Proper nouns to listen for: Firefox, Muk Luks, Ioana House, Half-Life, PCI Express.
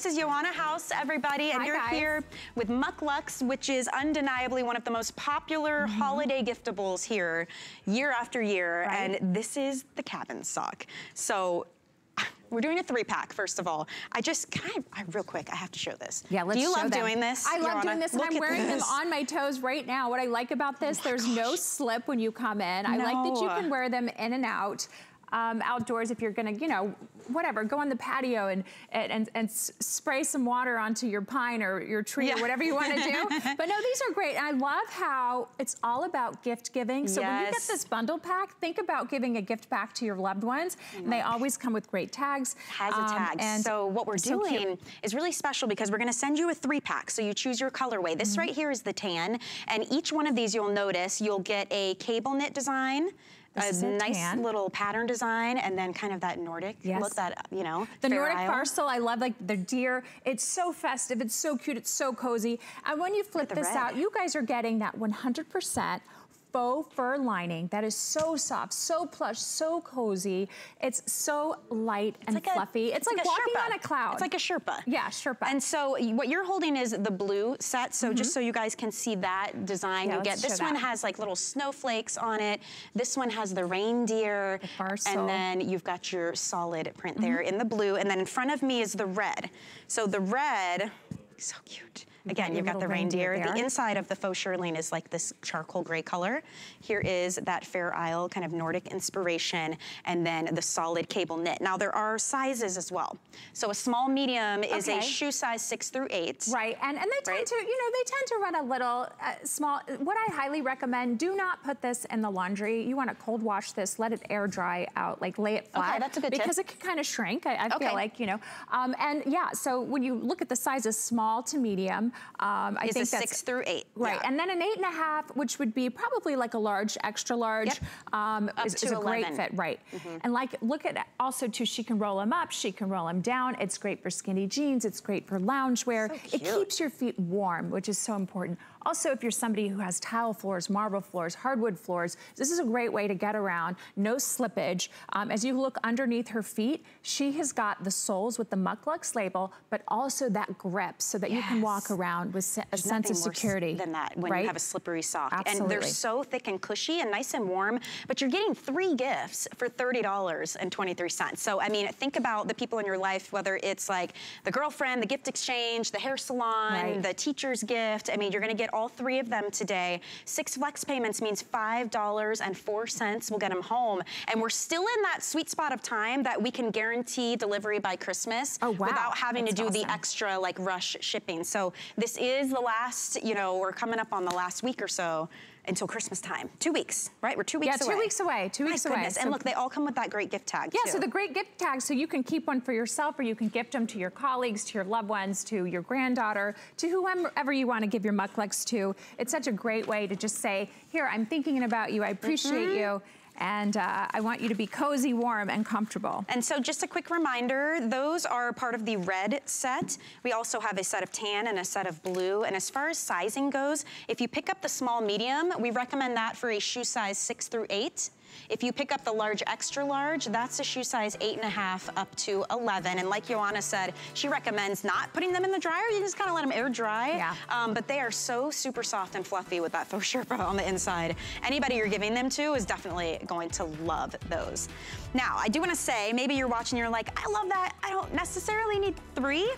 This is Ioana House, everybody, and you're here with Muk Luks, which is undeniably one of the most popular holiday giftables here year after year. Right. And this is the cabin sock. So we're doing a 3-pack, first of all. Real quick, I have to show this. Yeah, let's show them. Do you love doing this? I love doing this, and I'm wearing them on my toes right now. What I like about this, there's no slip when you come in. I like that you can wear them in and out. Outdoors, if you're gonna, you know, whatever, go on the patio and spray some water onto your pine or your tree or whatever you want to do. But no, these are great. And I love how it's all about gift giving. So when you get this bundle pack, think about giving a gift back to your loved ones. And they always come with great tags. Has a tag. And so what we're doing is really special because we're gonna send you a 3-pack. So you choose your colorway. This right here is the tan. And each one of these, you'll notice, you'll get a cable knit design, a nice little pattern design, and then kind of that Nordic look, that, you know, the Nordic parcel. I love, like, the deer. It's so festive, it's so cute, it's so cozy. And when you flip this out, you guys are getting that 100% faux fur lining that is so soft, so plush, so cozy. It's so light and fluffy. It's like walking on a cloud. It's like a Sherpa. Yeah, Sherpa. And so what you're holding is the blue set. So just so you guys can see that design, you get this one has like little snowflakes on it. This one has the reindeer, and then you've got your solid print there in the blue. And then in front of me is the red. So the red, so cute. Again, you've got the reindeer. The inside of the faux shirtling is like this charcoal gray color. Here is that Fair Isle kind of Nordic inspiration, and then the solid cable knit. Now there are sizes as well. So a small medium is a shoe size 6 through 8. Right, and they tend to, you know, they tend to run a little small. What I highly recommend, do not put this in the laundry. You want to cold wash this, let it air dry out, like lay it flat. Okay, that's a good tip. Because it can kind of shrink, I feel like, you know. And yeah, so when you look at the sizes small to medium, I think that's 6 through 8. Right, and then an 8.5, which would be probably like a large, extra large, is a 11. Great fit, right. And like, look at also too, she can roll them up, she can roll them down. It's great for skinny jeans, it's great for loungewear. So it keeps your feet warm, which is so important. Also, if you're somebody who has tile floors, marble floors, hardwood floors, this is a great way to get around, no slippage. As you look underneath her feet, she has got the soles with the Muk Luks label, but also that grip so that you can walk around with a sense of security. Than that when you have a slippery sock. Absolutely. And they're so thick and cushy and nice and warm, but you're getting 3 gifts for $30.23. So, I mean, think about the people in your life, whether it's like the girlfriend, the gift exchange, the hair salon, the teacher's gift. I mean, you're gonna get all 3 of them today. 6 flex payments means $5.04 will get them home. And we're still in that sweet spot of time that we can guarantee delivery by Christmas without having to do the extra like rush shipping. So this is the last, you know, we're coming up on the last week or so until Christmas time. 2 weeks, right? We're 2 weeks away. Yeah, 2 weeks away, 2 weeks away. My goodness, and look, they all come with that great gift tag too. Yeah, so the great gift tag, so you can keep one for yourself or you can gift them to your colleagues, to your loved ones, to your granddaughter, to whoever you want to give your Muk Luks to. It's such a great way to just say, here, I'm thinking about you, I appreciate you. And I want you to be cozy, warm, and comfortable. And so just a quick reminder, those are part of the red set. We also have a set of tan and a set of blue. And as far as sizing goes, if you pick up the small medium, we recommend that for a shoe size 6 through 8. If you pick up the large extra large, that's a shoe size 8.5 up to 11. And like Ioana said, she recommends not putting them in the dryer. You just kind of let them air dry. Yeah. But they are so super soft and fluffy with that faux Sherpa on the inside. Anybody you're giving them to is definitely going to love those. Now, I do want to say, maybe you're watching, you're like, I love that. I don't necessarily need 3.